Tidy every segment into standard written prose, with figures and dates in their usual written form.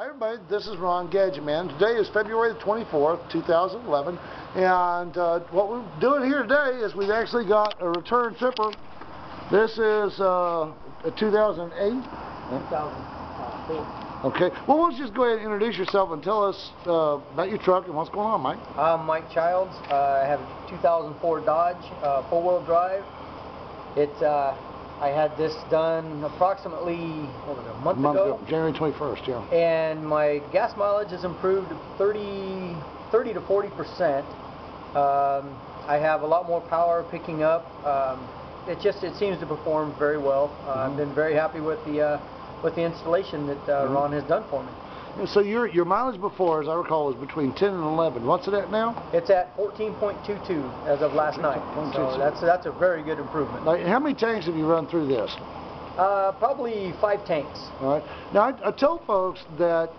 Hi everybody, this is Ron Gadgetman. Today is February the 24th, 2011, and what we're doing here today is we've actually got a return tipper. This is a 2008? 2004. Okay, well why don't you just go ahead and introduce yourself and tell us about your truck and what's going on, Mike. I'm Mike Childs. I have a 2004 Dodge, four-wheel drive. It's I had this done approximately a month ago. January 21st, yeah. And my gas mileage has improved 30 to 40%. I have a lot more power picking up. It seems to perform very well. I've been very happy with the installation that Ron has done for me. And so your mileage before, as I recall, was between 10 and 11. What's it at now? It's at 14.22 as of last night. So that's a very good improvement. Now, how many tanks have you run through this? Probably 5 tanks. All right. Now I tell folks that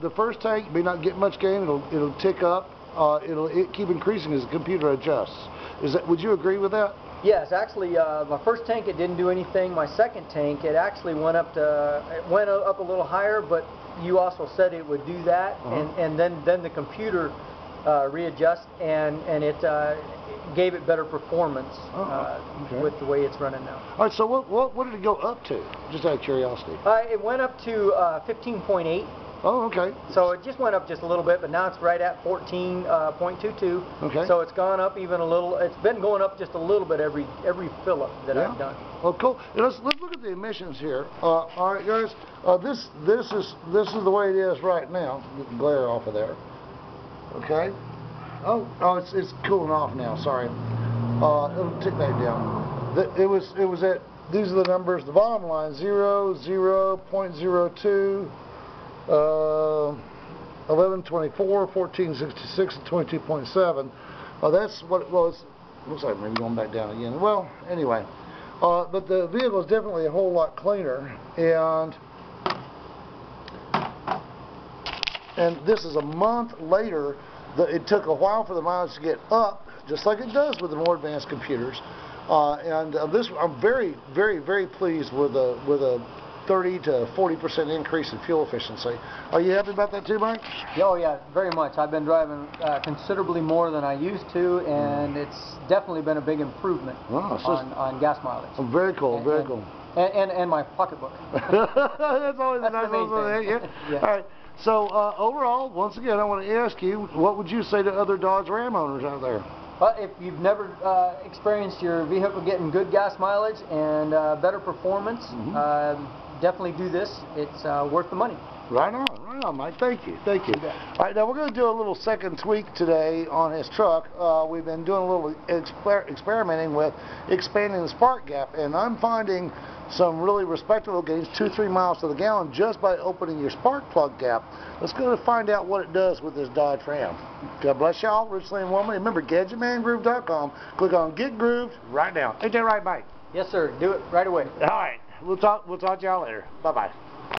the first tank may not get much gain. It'll tick up. It'll keep increasing as the computer adjusts. Would you agree with that? Yes, actually, my first tank it didn't do anything. My second tank it actually went up a little higher, but you also said it would do that, and then the computer readjusts and it gave it better performance with the way it's running now. All right, so what did it go up to? Just out of curiosity. It went up to 15.8. Oh, okay. So it just went up just a little bit, but now it's right at 14.22. Okay. So it's gone up even a little. It's been going up just a little bit every fill-up that I've done. Well, cool. Let's look at the emissions here. All right, guys. This is the way it is right now. Get the glare off of there. Okay. Oh, it's cooling off now. Sorry. It'll tick back down. It was at. These are the numbers. The bottom line: 0, 0.02. 1124, 1466, and 22.7. That's what it was. Looks like maybe going back down again. Well, anyway, but the vehicle is definitely a whole lot cleaner, and this is a month later. It took a while for the mileage to get up, just like it does with the more advanced computers. This I'm very, very, very pleased with a 30 to 40% increase in fuel efficiency. Are you happy about that too, Mike? Oh yeah, very much. I've been driving considerably more than I used to, and it's definitely been a big improvement on gas mileage. Oh, very cool, very cool. And my pocketbook. That's always a nice little thing. Yeah. Yeah. All right. So overall, once again, I want to ask you, what would you say to other Dodge Ram owners out there? Well, if you've never experienced your vehicle getting good gas mileage and better performance, definitely do this. It's worth the money. Right on, Mike. Thank you. Thank you. All right, now we're going to do a little second tweak today on his truck. We've been doing a little experimenting with expanding the spark gap, and I'm finding some really respectable gains, 2-3 miles to the gallon, just by opening your spark plug gap. Let's go to find out what it does with this Dodge Ram. God bless y'all, richly and warmly. Remember, GadgetManGroove.com. Click on Get Grooved right now. Ain't that right, Mike? Yes, sir. Do it right away. All right. We'll talk to y'all later. Bye-bye.